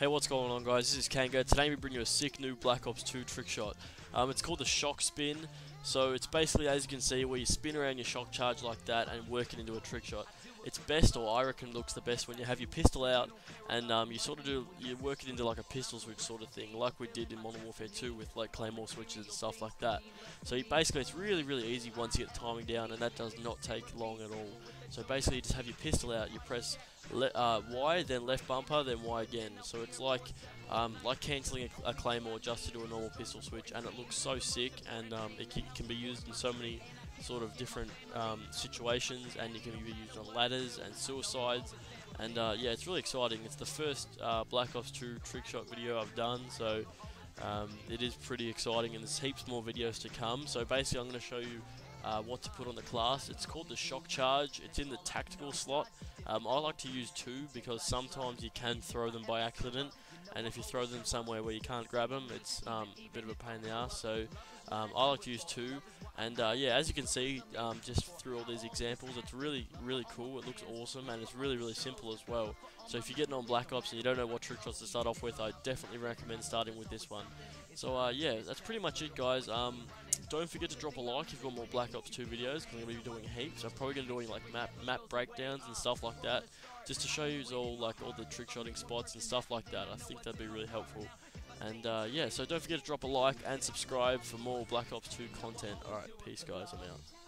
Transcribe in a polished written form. Hey, what's going on, guys? This is Kanga. Today we bring you a sick new Black Ops 2 trick shot. It's called the Shock Spin. So it's basically, as you can see, where you spin around your shock charge like that and work it into a trick shot. It's best, or I reckon looks the best, when you have your pistol out and you work it into like a pistol switch sort of thing, like we did in Modern Warfare 2 with like claymore switches and stuff like that. So you basically, it's really easy once you get the timing down, and that does not take long at all. So basically, you just have your pistol out, you press Y, then left bumper, then Y again. So it's like cancelling a claymore just to do a normal pistol switch, and it looks so sick, and it can be used in so many sort of different situations, and it can be used on ladders and suicides, and yeah, it's really exciting. It's the first Black Ops 2 trick shot video I've done, so it is pretty exciting, and there's heaps more videos to come. So basically, I'm going to show you what to put on the class. It's called the Shock Charge. It's in the tactical slot. I like to use 2 because sometimes you can throw them by accident, and if you throw them somewhere where you can't grab them, it's a bit of a pain in the ass. So I like to use 2, and yeah, as you can see, just through all these examples, it's really cool. It looks awesome, and it's really simple as well. So if you're getting on Black Ops and you don't know what trick shots to start off with, I definitely recommend starting with this one. So yeah, that's pretty much it, guys. Don't forget to drop a like if you've got more Black Ops 2 videos, because I'm going to be doing heaps. I'm probably going to be doing like map breakdowns and stuff like that, just to show you all the trick shotting spots and stuff like that. I think that'd be really helpful. And yeah, so don't forget to drop a like and subscribe for more Black Ops 2 content. Alright, peace, guys. I'm out.